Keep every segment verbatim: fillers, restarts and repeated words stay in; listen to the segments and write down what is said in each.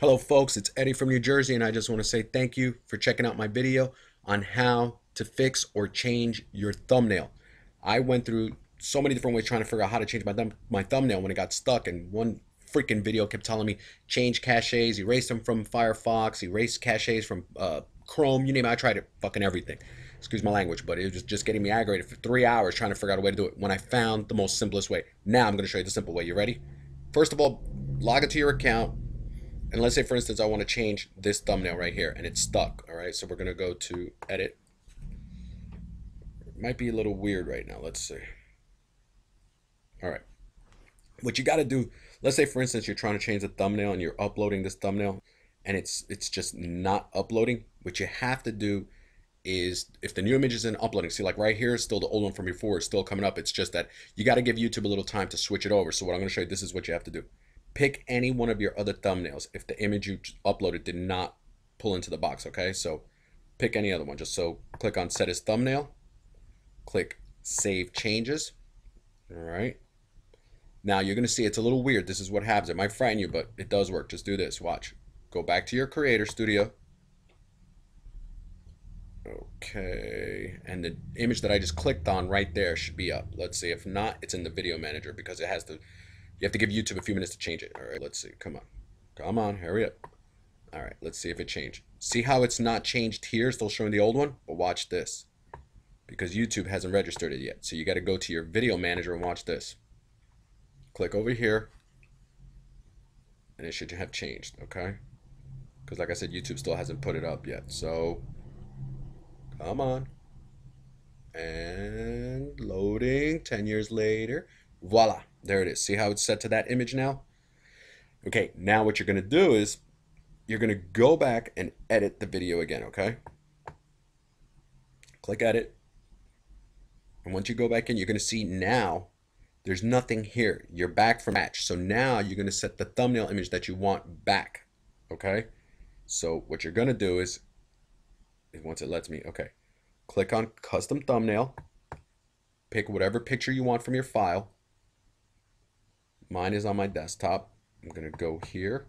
Hello folks, it's Eddie from New Jersey, and I just want to say thank you for checking out my video on how to fix or change your thumbnail. I went through so many different ways trying to figure out how to change my, thumb my thumbnail when it got stuck, and one freaking video kept telling me change caches, erase them from Firefox, erase caches from uh, Chrome, you name it. I tried it, fucking everything. Excuse my language, but it was just getting me aggravated for three hours trying to figure out a way to do it when I found the most simplest way. Now I'm going to show you the simple way. You ready? First of all, log into your account. And let's say, for instance, I want to change this thumbnail right here, and it's stuck, all right? So we're going to go to Edit. It might be a little weird right now. Let's see. All right. What you got to do, let's say, for instance, you're trying to change the thumbnail, and you're uploading this thumbnail, and it's it's just not uploading. What you have to do is, if the new image isn't uploading, see, like right here is still the old one from before. It's still coming up. It's just that you got to give YouTube a little time to switch it over. So what I'm going to show you, this is what you have to do. Pick any one of your other thumbnails if the image you uploaded did not pull into the box, okay? So pick any other one. Just so click on Set as Thumbnail, click Save Changes, all right? Now you're gonna see it's a little weird. This is what happens. It might frighten you, but it does work. Just do this, watch. Go back to your Creator Studio. Okay, and the image that I just clicked on right there should be up. Let's see, if not, it's in the Video Manager because it has to. You have to give YouTube a few minutes to change it. All right, let's see. Come on. Come on, hurry up. All right, let's see if it changed. See how it's not changed here? Still showing the old one? But watch this. Because YouTube hasn't registered it yet. So you got to go to your Video Manager and watch this. Click over here. And it should have changed, okay? Because like I said, YouTube still hasn't put it up yet. So, come on. And loading ten years later. Voila. There it is. See how it's set to that image now? Okay, now what you're going to do is you're going to go back and edit the video again, okay? Click Edit. And once you go back in, you're going to see now there's nothing here. You're back from match. So now you're going to set the thumbnail image that you want back, okay? So what you're going to do is, once it lets me, okay, click on Custom Thumbnail. Pick whatever picture you want from your file. Mine is on my desktop. I'm going to go here.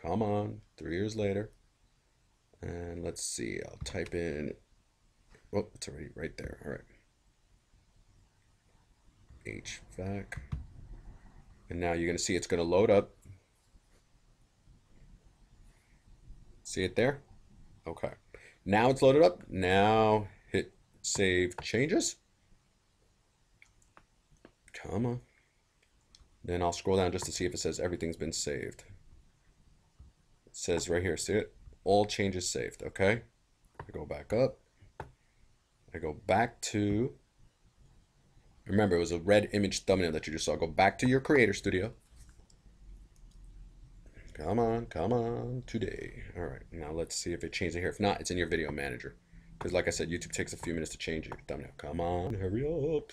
Come on, three years later. And let's see, I'll type in, oh, it's already right there. All right. H V A C. And now you're going to see it's going to load up. See it there? Okay. Now it's loaded up. Now hit Save Changes. Come on. Then I'll scroll down just to see if it says everything's been saved. It says right here, see it? All changes saved, okay? I go back up. I go back to, remember it was a red image thumbnail that you just saw. Go back to your Creator Studio. Come on, come on, today. All right, now let's see if it changed it here. If not, it's in your Video Manager. Because like I said, YouTube takes a few minutes to change your thumbnail. Come on, hurry up.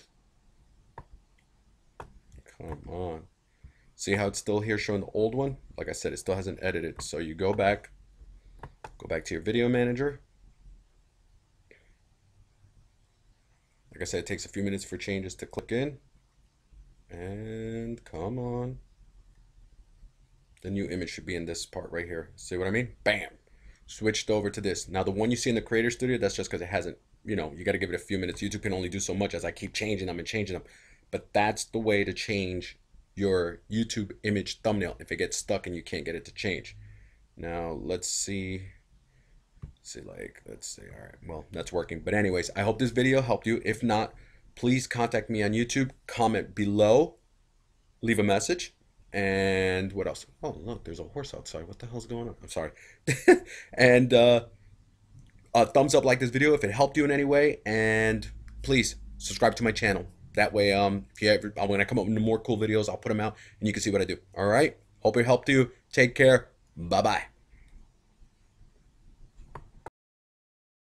Come on. See how it's still here showing the old one? Like I said, it still hasn't edited. So you go back, go back to your Video Manager. Like I said, it takes a few minutes for changes to click in. And come on. The new image should be in this part right here. See what I mean? Bam. Switched over to this. Now the one you see in the Creator Studio, that's just because it hasn't, you know, you got to give it a few minutes. YouTube can only do so much as I keep changing them and changing them. But that's the way to change your YouTube image thumbnail if it gets stuck and you can't get it to change. Now let's see, let's see like, let's see, all right, well, that's working. But anyways, I hope this video helped you. If not, please contact me on YouTube, comment below, leave a message, and what else? Oh, look, there's a horse outside. What the hell's going on? I'm sorry. and uh, a thumbs up like this video if it helped you in any way, and please subscribe to my channel. That way, um, if you ever, when I come up with more cool videos, I'll put them out and you can see what I do. All right? Hope it helped you. Take care. Bye-bye.